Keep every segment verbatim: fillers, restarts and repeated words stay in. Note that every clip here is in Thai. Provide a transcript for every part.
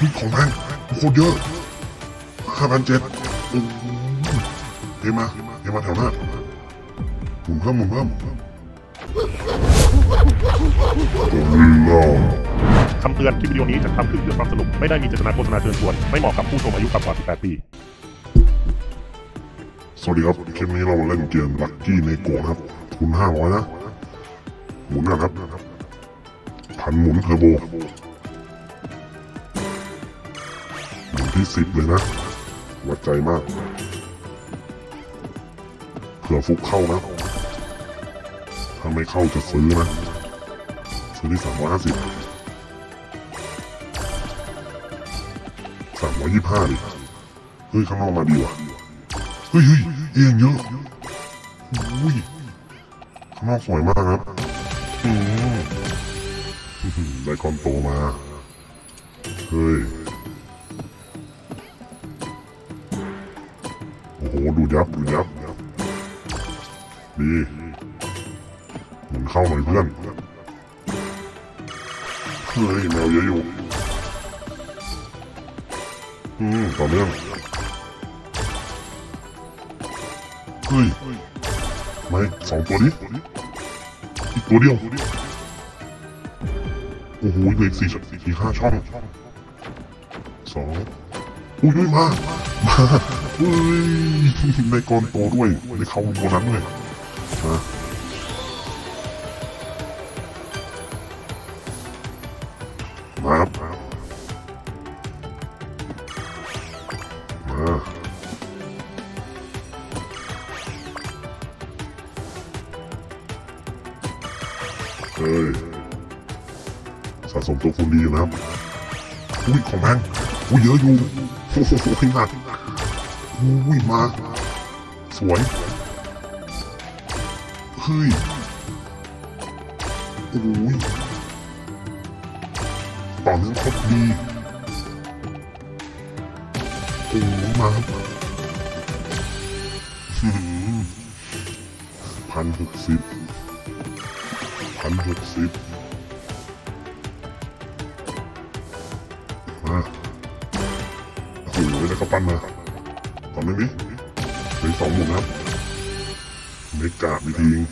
พี่ของแพงโคตรเยอะห้าพันเจ็ดเดี๋ยวมาเดี๋ยวมาแถวหน้าหมุนเพิ่มหมุนเพิ่มคำเตือนคลิปวิดีโอนี้จัดทำขึ้นเพื่อความสนุกไม่ได้มีเจตนาโฆษณาเชิญชวนไม่เหมาะกับผู้ชมอายุต่ำกว่าสิบแปดปีสวัสดีครับคลิปนี้เราเล่นเกมลัคกี้ในโกครับทุนห้าร้อยนะหมุนกันครับพันหมุนเทอร์โบหมุนที่สิบเลยนะวัดใจมากเผื่อฟุกเข้านะถ้าไม่เข้าจะซื้อนะซื้อที่สามร้อยห้าสิบสามร้อยยี่สิบห้าดิเฮ้ยข้างนอกมาดีว่ะเฮ้ยเอียงเยอะอุ้ยข้างนอกสวยมากครับอืมได้คอนโตมาเฮ้ยโอ้โหดูยับดูยับดีหมุนเข้าหน่อยเพื่อนเฮ้ยแมวเยอะอยู่อืมต่อเนื่องเฮ้ยไม่สองตัวนี้อีกตัวเดียวโอ้โหเหลือสี่สี่ห้าช่องสองอุ้ยมามาเฮ้ยในกรโตด้วยในเขาโบนัสเลยนะมามาเฮ้ยสะสมตัวคุณดีนะครับอุ้ยของแพงอุ้ยเยอะอยู่โอ้โหหนักอุ้ยมาสวยเฮ้ยอุ้ยต่อเนื่องครบดีโอ้มาพันหกสิบพันหกสิบมาโอ้โหได้กระปั้นมาตอนนี้นี่เป็นสองหมุนครับเมกะมีทีง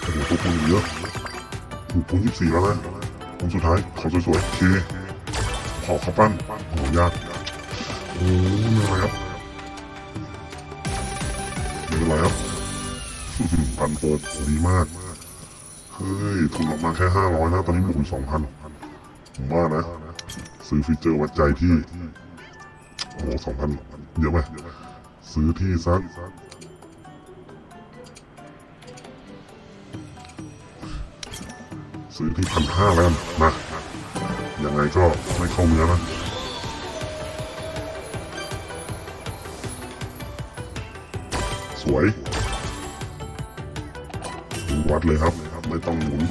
โอ้โหตัวคุณเยอะถูกคุณยี่สิบสี่แล้วนะคุณสุดท้ายเขาสวยๆเคขอกระปั้นโอ้โหยากโอ้ไม่เป็นไรครับไม่เป็นไรครับพันโปรดีมากเฮ้ยทุนออกมาแค่ห้าร้อยนะตอนนี้หมุนสองพันผมว่านะซื้อฟีเจอร์วัดใจที่โอ้สองพันเยอะไหมซื้อที่ซักซื้อที่พันห้าแล้วนะยังไงก็ไม่เข้าเนื้อนะสวยวัดเลยครับไม่ต้องหมุน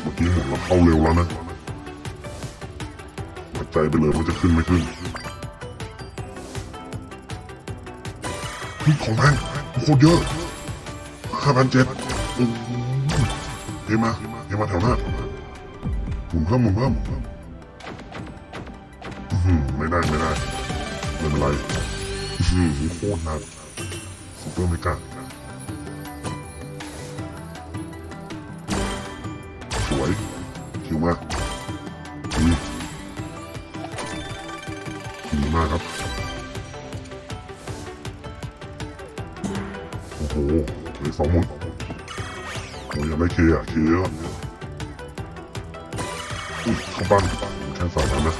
เมื่อกี้หมุนเราเข้าเร็วแล้วนะวัดใจไปเลยว่าจะขึ้นไม่ขึ้นนี่ของแพงโคตรเยอะห้าพันเจ็ดเดี๋ยวมาเดี๋ยวมาแถวหน้าหมุนเพิ่มหมุนเพิ่มไม่ได้ไม่ได้ไม่เป็นไรโคตรหนักซุปเปอร์เมกาสวยคิวมากดีดีมากครับโอ้โหเลยสองหมุนโอ้ยยังไม่เคลียร์เคลียร์อุ้ยเข้าปั้นแค่สามนะ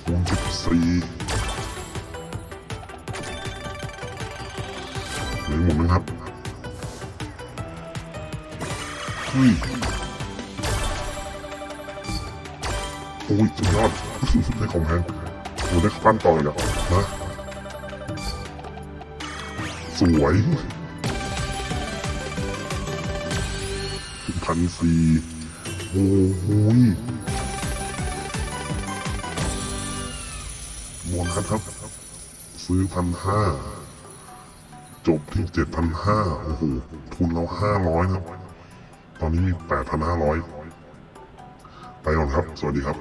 คูณสิบสี่เหลือหมุนนะครับอุ้ยโอ้ยสุดยอดได้ของแพงโอ้ได้ปั้นต่อเลยนะสวยพันสี่โอ้ยมวนครับครับซื้อพันห้าจบที่เจ็ดพันห้าโอ้โหทุนเราห้าร้อยครับตอนนี้มีแปดพันห้าร้อย ไปก่อนครับสวัสดีครับ